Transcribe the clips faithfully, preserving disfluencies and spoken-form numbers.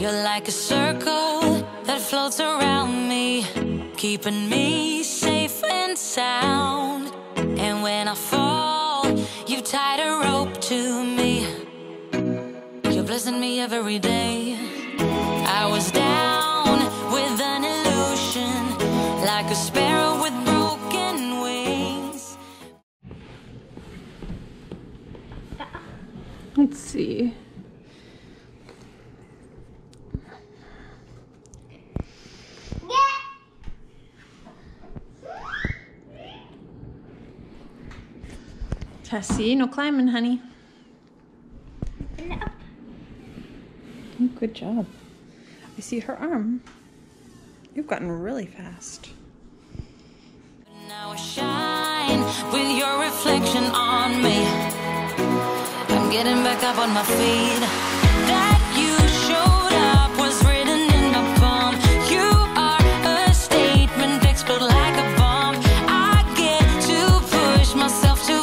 You're like a circle that floats around me, keeping me safe and sound. And when I fall, you've tied a rope to me. You're blessing me every day. I was down with an illusion, like a sparrow with broken wings. Let's see. Tessie, no climbing, honey. No. Oh, good job. I see her arm. You've gotten really fast. Now I shine with your reflection on me. I'm getting back up on my feet. That you showed up was written in my palm. You are a statement that explode like a bomb. I get to push myself to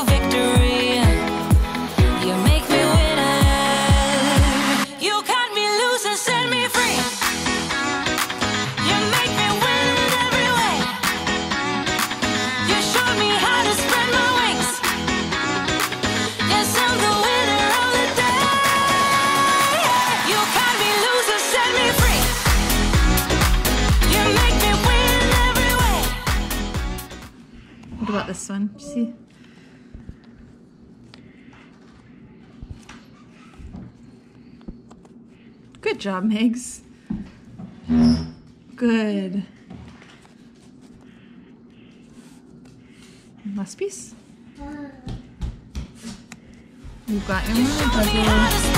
this one, see? Good job, Megs. Good. Last piece. You've got your money puzzle.